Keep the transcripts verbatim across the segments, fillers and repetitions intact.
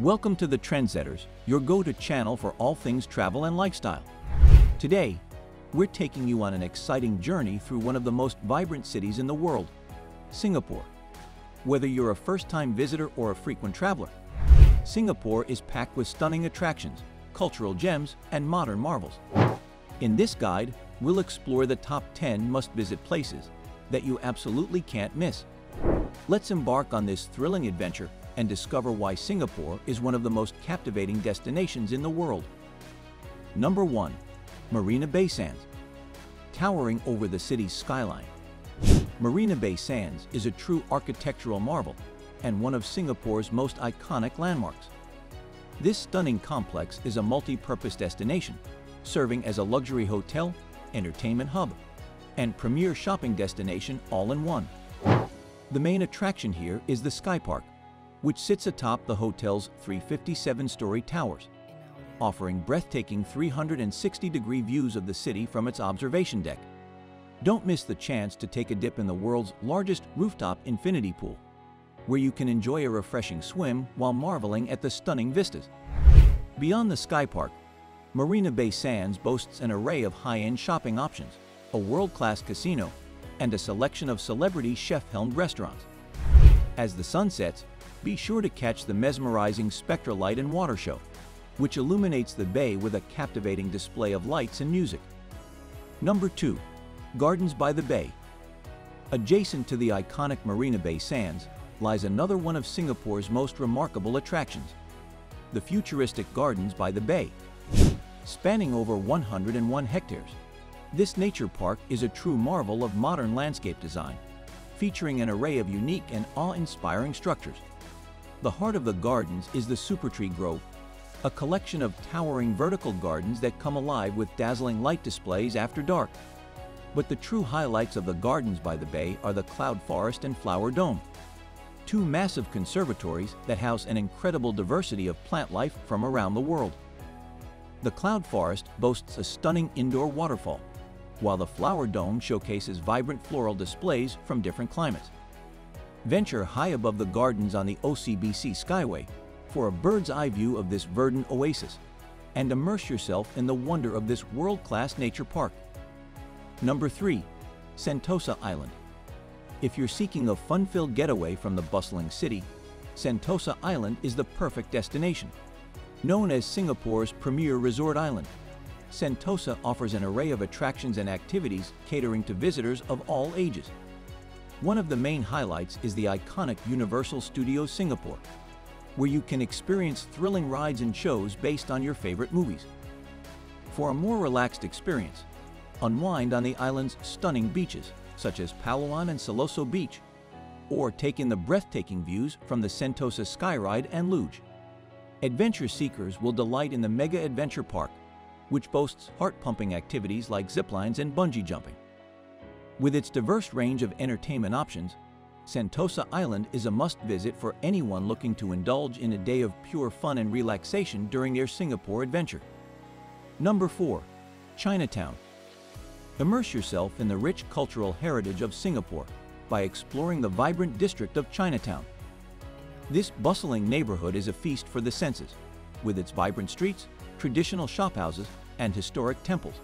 Welcome to the Trendsetters, your go-to channel for all things travel and lifestyle. Today, we're taking you on an exciting journey through one of the most vibrant cities in the world, Singapore. Whether you're a first-time visitor or a frequent traveler, Singapore is packed with stunning attractions, cultural gems, and modern marvels. In this guide, we'll explore the top ten must-visit places that you absolutely can't miss. Let's embark on this thrilling adventure and discover why Singapore is one of the most captivating destinations in the world. Number one. Marina Bay Sands. Towering over the city's skyline, Marina Bay Sands is a true architectural marvel and one of Singapore's most iconic landmarks. This stunning complex is a multi-purpose destination, serving as a luxury hotel, entertainment hub, and premier shopping destination all in one. The main attraction here is the SkyPark, which sits atop the hotel's three hundred fifty-seven story towers, offering breathtaking three hundred sixty degree views of the city from its observation deck. Don't miss the chance to take a dip in the world's largest rooftop infinity pool, where you can enjoy a refreshing swim while marveling at the stunning vistas. Beyond the SkyPark, Marina Bay Sands boasts an array of high-end shopping options, a world-class casino, and a selection of celebrity chef-helmed restaurants. As the sun sets, be sure to catch the mesmerizing Spectra Light and Water Show, which illuminates the bay with a captivating display of lights and music. Number two. Gardens by the Bay. Adjacent to the iconic Marina Bay Sands lies another one of Singapore's most remarkable attractions, the futuristic Gardens by the Bay. Spanning over one hundred one hectares, this nature park is a true marvel of modern landscape design, featuring an array of unique and awe-inspiring structures. The heart of the gardens is the Supertree Grove, a collection of towering vertical gardens that come alive with dazzling light displays after dark. But the true highlights of the Gardens by the Bay are the Cloud Forest and Flower Dome, two massive conservatories that house an incredible diversity of plant life from around the world. The Cloud Forest boasts a stunning indoor waterfall, while the Flower Dome showcases vibrant floral displays from different climates. Venture high above the gardens on the O C B C Skyway for a bird's-eye view of this verdant oasis, and immerse yourself in the wonder of this world-class nature park. Number three. Sentosa Island. If you're seeking a fun-filled getaway from the bustling city, Sentosa Island is the perfect destination. Known as Singapore's premier resort island, Sentosa offers an array of attractions and activities catering to visitors of all ages. One of the main highlights is the iconic Universal Studios Singapore, where you can experience thrilling rides and shows based on your favorite movies. For a more relaxed experience, unwind on the island's stunning beaches, such as Palawan and Siloso Beach, or take in the breathtaking views from the Sentosa Skyride and Luge. Adventure seekers will delight in the Mega Adventure Park, which boasts heart-pumping activities like ziplines and bungee jumping. With its diverse range of entertainment options, Sentosa Island is a must-visit for anyone looking to indulge in a day of pure fun and relaxation during their Singapore adventure. Number four. Chinatown. Immerse yourself in the rich cultural heritage of Singapore by exploring the vibrant district of Chinatown. This bustling neighborhood is a feast for the senses, with its vibrant streets, traditional shophouses, and historic temples.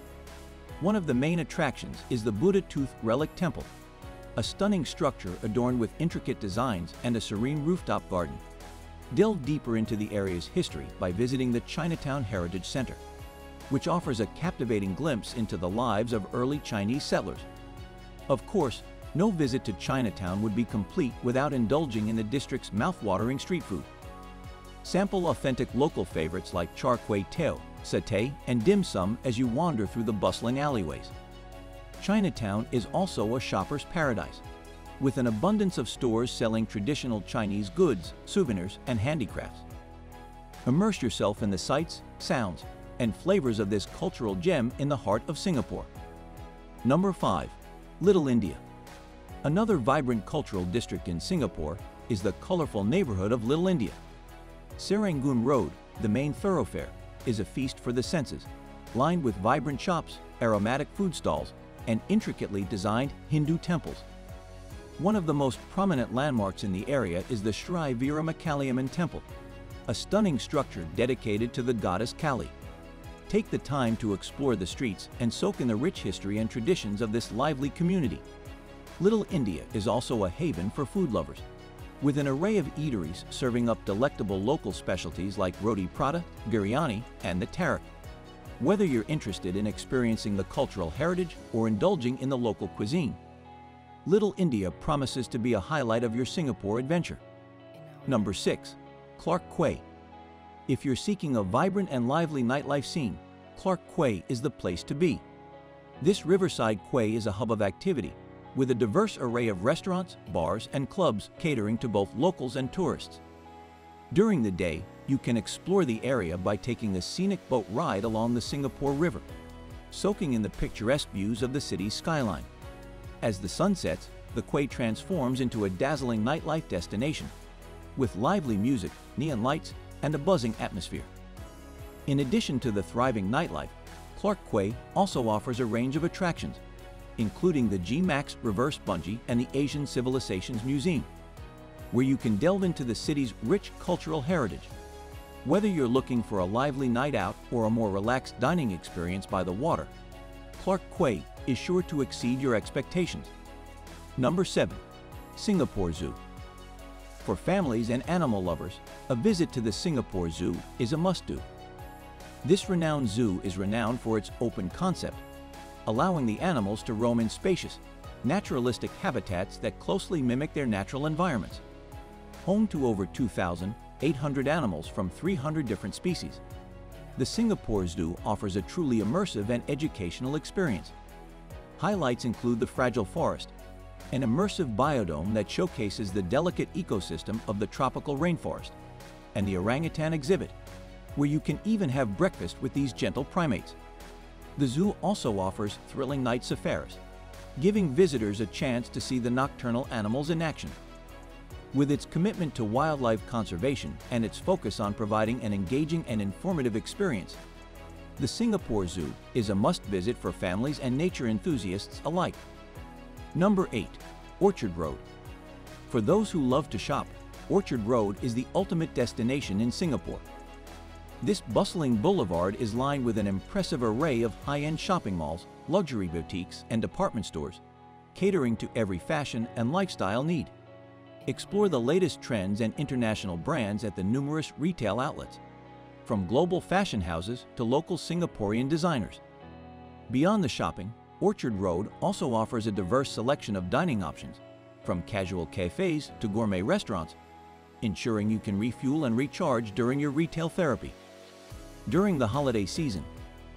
One of the main attractions is the Buddha Tooth Relic Temple, a stunning structure adorned with intricate designs and a serene rooftop garden. Delve deeper into the area's history by visiting the Chinatown Heritage Center, which offers a captivating glimpse into the lives of early Chinese settlers. Of course, no visit to Chinatown would be complete without indulging in the district's mouth-watering street food. Sample authentic local favorites like char kway teow, satay, and dim sum as you wander through the bustling alleyways. Chinatown is also a shopper's paradise, with an abundance of stores selling traditional Chinese goods, souvenirs, and handicrafts. Immerse yourself in the sights, sounds, and flavors of this cultural gem in the heart of Singapore. Number five. Little India. Another vibrant cultural district in Singapore is the colorful neighborhood of Little India. Serangoon Road, the main thoroughfare, is a feast for the senses, lined with vibrant shops, aromatic food stalls, and intricately designed Hindu temples. One of the most prominent landmarks in the area is the Shri Veeramakaliamman Temple, a stunning structure dedicated to the goddess Kali. Take the time to explore the streets and soak in the rich history and traditions of this lively community. Little India is also a haven for food lovers, with an array of eateries serving up delectable local specialties like roti prata, biryani, and the tarik. Whether you're interested in experiencing the cultural heritage or indulging in the local cuisine, Little India promises to be a highlight of your Singapore adventure. Number six. Clarke Quay. If you're seeking a vibrant and lively nightlife scene, Clarke Quay is the place to be. This riverside quay is a hub of activity, with a diverse array of restaurants, bars, and clubs catering to both locals and tourists. During the day, you can explore the area by taking a scenic boat ride along the Singapore River, soaking in the picturesque views of the city's skyline. As the sun sets, the quay transforms into a dazzling nightlife destination, with lively music, neon lights, and a buzzing atmosphere. In addition to the thriving nightlife, Clarke Quay also offers a range of attractions, including the G-Max Reverse Bungee and the Asian Civilizations Museum, where you can delve into the city's rich cultural heritage. Whether you're looking for a lively night out or a more relaxed dining experience by the water, Clarke Quay is sure to exceed your expectations. Number seven. Singapore Zoo. For families and animal lovers, a visit to the Singapore Zoo is a must-do. This renowned zoo is renowned for its open concept, allowing the animals to roam in spacious, naturalistic habitats that closely mimic their natural environments. Home to over two thousand eight hundred animals from three hundred different species, the Singapore Zoo offers a truly immersive and educational experience. Highlights include the Fragile Forest, an immersive biodome that showcases the delicate ecosystem of the tropical rainforest, and the orangutan exhibit, where you can even have breakfast with these gentle primates. The zoo also offers thrilling night safaris, giving visitors a chance to see the nocturnal animals in action. With its commitment to wildlife conservation and its focus on providing an engaging and informative experience, the Singapore Zoo is a must-visit for families and nature enthusiasts alike. Number eight. Orchard Road. For those who love to shop, Orchard Road is the ultimate destination in Singapore. This bustling boulevard is lined with an impressive array of high-end shopping malls, luxury boutiques, and department stores, catering to every fashion and lifestyle need. Explore the latest trends and international brands at the numerous retail outlets, from global fashion houses to local Singaporean designers. Beyond the shopping, Orchard Road also offers a diverse selection of dining options, from casual cafes to gourmet restaurants, ensuring you can refuel and recharge during your retail therapy. During the holiday season,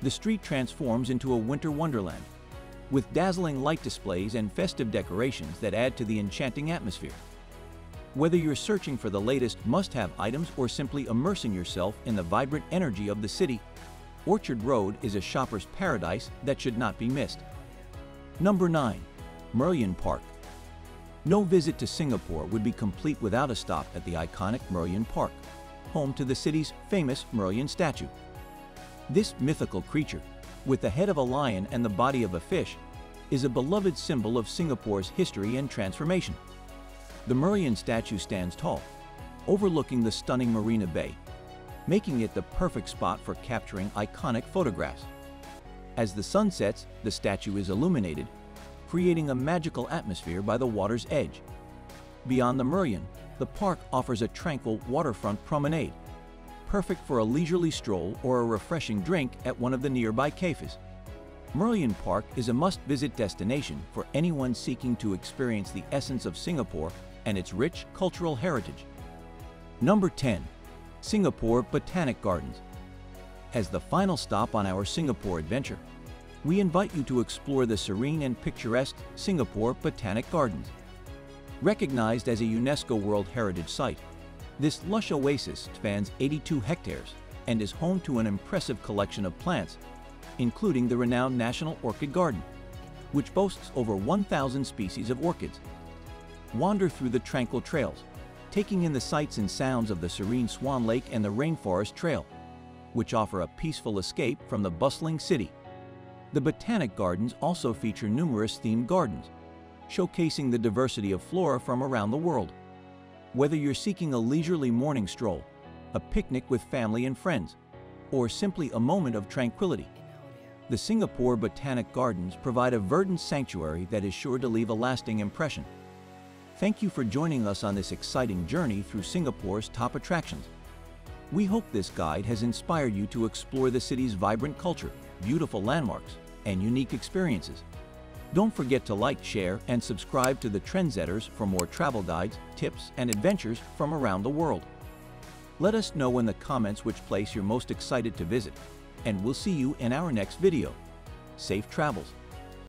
the street transforms into a winter wonderland, with dazzling light displays and festive decorations that add to the enchanting atmosphere. Whether you're searching for the latest must-have items or simply immersing yourself in the vibrant energy of the city, Orchard Road is a shopper's paradise that should not be missed. Number nine. Merlion Park. No visit to Singapore would be complete without a stop at the iconic Merlion Park, home to the city's famous Merlion statue. This mythical creature, with the head of a lion and the body of a fish, is a beloved symbol of Singapore's history and transformation. The Merlion statue stands tall, overlooking the stunning Marina Bay, making it the perfect spot for capturing iconic photographs. As the sun sets, the statue is illuminated, creating a magical atmosphere by the water's edge. Beyond the Merlion, the park offers a tranquil waterfront promenade, perfect for a leisurely stroll or a refreshing drink at one of the nearby cafes. Merlion Park is a must-visit destination for anyone seeking to experience the essence of Singapore and its rich cultural heritage. Number ten. Singapore Botanic Gardens. As the final stop on our Singapore adventure, we invite you to explore the serene and picturesque Singapore Botanic Gardens. Recognized as a UNESCO World Heritage Site, this lush oasis spans eighty-two hectares and is home to an impressive collection of plants, including the renowned National Orchid Garden, which boasts over one thousand species of orchids. Wander through the tranquil trails, taking in the sights and sounds of the serene Swan Lake and the Rainforest Trail, which offer a peaceful escape from the bustling city. The Botanic Gardens also feature numerous themed gardens, showcasing the diversity of flora from around the world. Whether you're seeking a leisurely morning stroll, a picnic with family and friends, or simply a moment of tranquility. The Singapore Botanic Gardens provide a verdant sanctuary that is sure to leave a lasting impression. Thank you for joining us on this exciting journey through Singapore's top attractions. We hope this guide has inspired you to explore the city's vibrant culture, beautiful landmarks, and unique experiences. Don't forget to like, share, and subscribe to the Trendsetters for more travel guides, tips, and adventures from around the world. Let us know in the comments which place you're most excited to visit, and we'll see you in our next video. Safe travels!